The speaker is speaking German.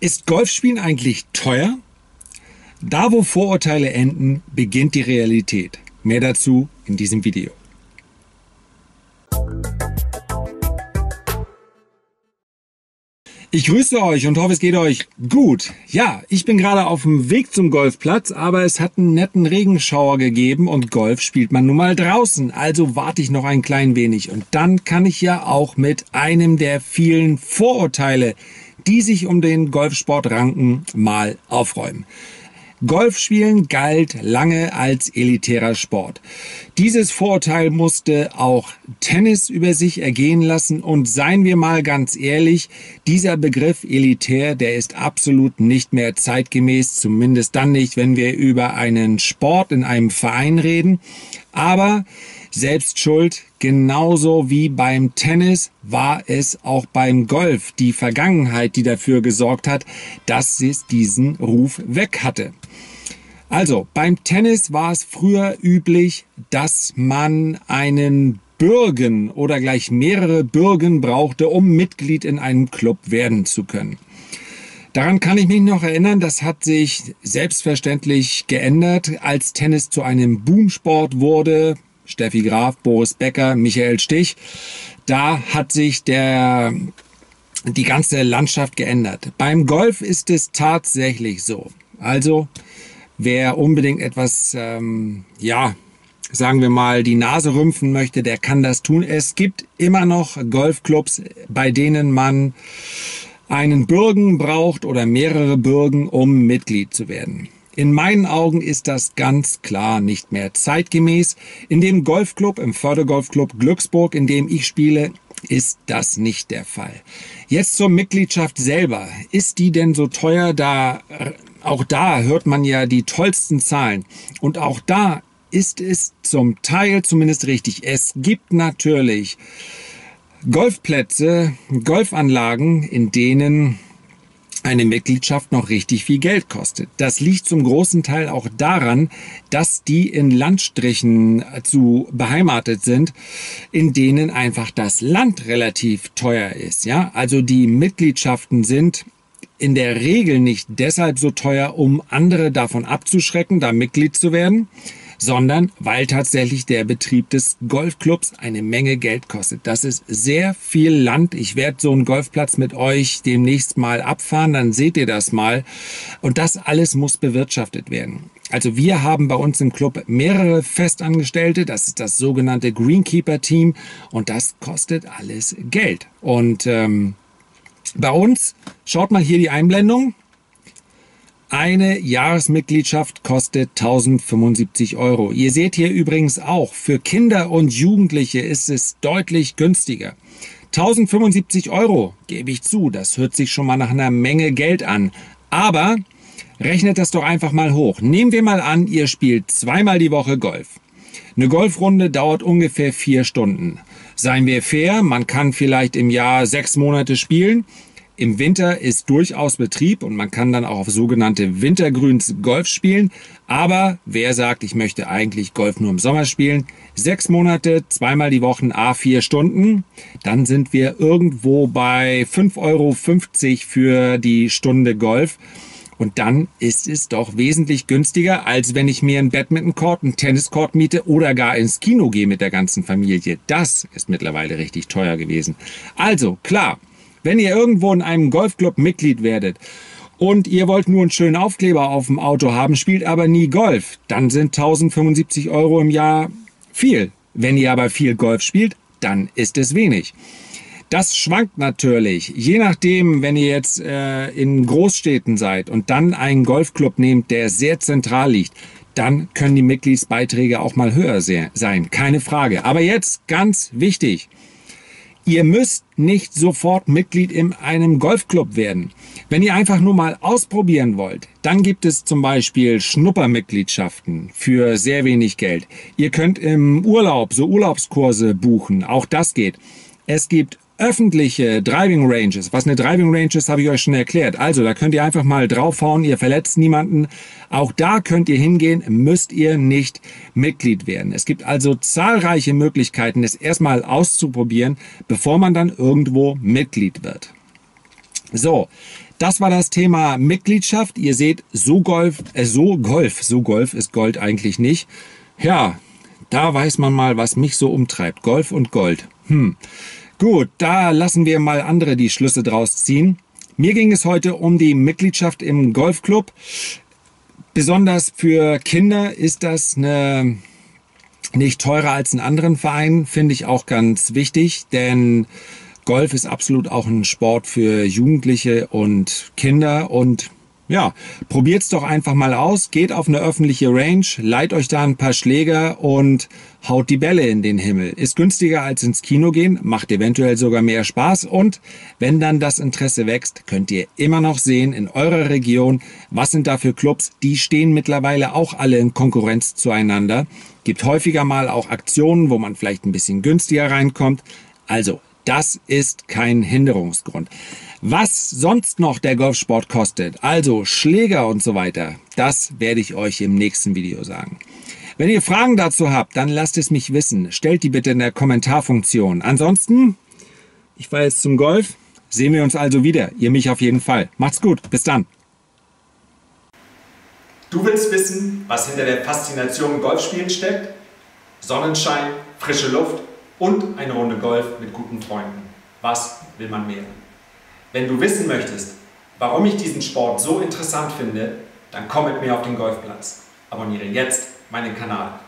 Ist Golfspielen eigentlich teuer? Da, wo Vorurteile enden, beginnt die Realität. Mehr dazu in diesem Video. Ich grüße euch und hoffe, es geht euch gut. Ja, ich bin gerade auf dem Weg zum Golfplatz, aber es hat einen netten Regenschauer gegeben und Golf spielt man nun mal draußen. Also warte ich noch ein klein wenig und dann kann ich ja auch mit einem der vielen Vorurteile, die sich um den Golfsport ranken, mal aufräumen. Golfspielen galt lange als elitärer Sport. Dieses Vorurteil musste auch Tennis über sich ergehen lassen und seien wir mal ganz ehrlich, dieser Begriff elitär, der ist absolut nicht mehr zeitgemäß, zumindest dann nicht, wenn wir über einen Sport in einem Verein reden. Aber selbst schuld, genauso wie beim Tennis war es auch beim Golf die Vergangenheit, die dafür gesorgt hat, dass es diesen Ruf weg hatte. Also beim Tennis war es früher üblich, dass man einen Bürgen oder gleich mehrere Bürgen brauchte, um Mitglied in einem Club werden zu können. Daran kann ich mich noch erinnern, das hat sich selbstverständlich geändert, als Tennis zu einem Boomsport wurde. Steffi Graf, Boris Becker, Michael Stich. Da hat sich die ganze Landschaft geändert. Beim Golf ist es tatsächlich so. Also, wer unbedingt etwas, sagen wir mal, die Nase rümpfen möchte, der kann das tun. Es gibt immer noch Golfclubs, bei denen man einen Bürgen braucht oder mehrere Bürgen, um Mitglied zu werden. In meinen Augen ist das ganz klar nicht mehr zeitgemäß. In dem Golfclub, im Förde-Golf-Club Glücksburg, in dem ich spiele, ist das nicht der Fall. Jetzt zur Mitgliedschaft selber. Ist die denn so teuer? Auch da hört man ja die tollsten Zahlen. Und auch da ist es zum Teil zumindest richtig. Es gibt natürlich Golfplätze, Golfanlagen, in denen eine Mitgliedschaft noch richtig viel Geld kostet. Das liegt zum großen Teil auch daran, dass die in Landstrichen beheimatet sind, in denen einfach das Land relativ teuer ist. Ja? Also die Mitgliedschaften sind in der Regel nicht deshalb so teuer, um andere davon abzuschrecken, da Mitglied zu werden, sondern weil tatsächlich der Betrieb des Golfclubs eine Menge Geld kostet. Das ist sehr viel Land. Ich werde so einen Golfplatz mit euch demnächst mal abfahren, dann seht ihr das mal. Und das alles muss bewirtschaftet werden. Also wir haben bei uns im Club mehrere Festangestellte. Das ist das sogenannte Greenkeeper-Team und das kostet alles Geld. Und bei uns, schaut mal hier die Einblendung, eine Jahresmitgliedschaft kostet 1075 Euro. Ihr seht hier übrigens auch, für Kinder und Jugendliche ist es deutlich günstiger. 1075 Euro, gebe ich zu, das hört sich schon mal nach einer Menge Geld an. Aber rechnet das doch einfach mal hoch. Nehmen wir mal an, ihr spielt zweimal die Woche Golf. Eine Golfrunde dauert ungefähr 4 Stunden. Seien wir fair, man kann vielleicht im Jahr 6 Monate spielen. Im Winter ist durchaus Betrieb und man kann dann auch auf sogenannte Wintergrüns Golf spielen. Aber wer sagt, ich möchte eigentlich Golf nur im Sommer spielen? 6 Monate, zweimal die Woche, à 4 Stunden. Dann sind wir irgendwo bei 5,50 Euro für die Stunde Golf. Und dann ist es doch wesentlich günstiger, als wenn ich mir einen Badminton-Court, einen Tennis-Court miete oder gar ins Kino gehe mit der ganzen Familie. Das ist mittlerweile richtig teuer gewesen. Also, klar. Wenn ihr irgendwo in einem Golfclub Mitglied werdet und ihr wollt nur einen schönen Aufkleber auf dem Auto haben, spielt aber nie Golf, dann sind 1075 Euro im Jahr viel. Wenn ihr aber viel Golf spielt, dann ist es wenig. Das schwankt natürlich, je nachdem, wenn ihr jetzt in Großstädten seid und dann einen Golfclub nehmt, der sehr zentral liegt, dann können die Mitgliedsbeiträge auch mal höher sein, keine Frage. Aber jetzt ganz wichtig. Ihr müsst nicht sofort Mitglied in einem Golfclub werden. Wenn ihr einfach nur mal ausprobieren wollt, dann gibt es zum Beispiel Schnuppermitgliedschaften für sehr wenig Geld. Ihr könnt im Urlaub so Urlaubskurse buchen, auch das geht. Es gibt öffentliche Driving Ranges. Was eine Driving Range ist, habe ich euch schon erklärt. Also da könnt ihr einfach mal draufhauen, ihr verletzt niemanden. Auch da könnt ihr hingehen, müsst ihr nicht Mitglied werden. Es gibt also zahlreiche Möglichkeiten, es erstmal auszuprobieren, bevor man dann irgendwo Mitglied wird. So, Das war das Thema Mitgliedschaft. Ihr seht, so Golf ist Gold eigentlich nicht. Ja, da weiß man mal, was mich so umtreibt. Golf und Gold. Gut, da lassen wir mal andere die Schlüsse draus ziehen. Mir ging es heute um die Mitgliedschaft im Golfclub. Besonders für Kinder ist das nicht teurer als in anderen Vereinen, finde ich auch ganz wichtig, denn Golf ist absolut auch ein Sport für Jugendliche und Kinder und ja, probiert es doch einfach mal aus, geht auf eine öffentliche Range, leiht euch da ein paar Schläger und haut die Bälle in den Himmel. Ist günstiger als ins Kino gehen, macht eventuell sogar mehr Spaß und wenn dann das Interesse wächst, könnt ihr immer noch sehen in eurer Region, was sind da für Clubs, die stehen mittlerweile auch alle in Konkurrenz zueinander. Gibt häufiger mal auch Aktionen, wo man vielleicht ein bisschen günstiger reinkommt. Also, das ist kein Hinderungsgrund. Was sonst noch der Golfsport kostet, also Schläger und so weiter, das werde ich euch im nächsten Video sagen. Wenn ihr Fragen dazu habt, dann lasst es mich wissen. Stellt die bitte in der Kommentarfunktion. Ansonsten, ich fahre jetzt zum Golf. Sehen wir uns also wieder. Ihr mich auf jeden Fall. Macht's gut. Bis dann. Du willst wissen, was hinter der Faszination Golfspielen steckt? Sonnenschein, frische Luft und eine Runde Golf mit guten Freunden. Was will man mehr? Wenn du wissen möchtest, warum ich diesen Sport so interessant finde, dann komm mit mir auf den Golfplatz. Abonniere jetzt meinen Kanal.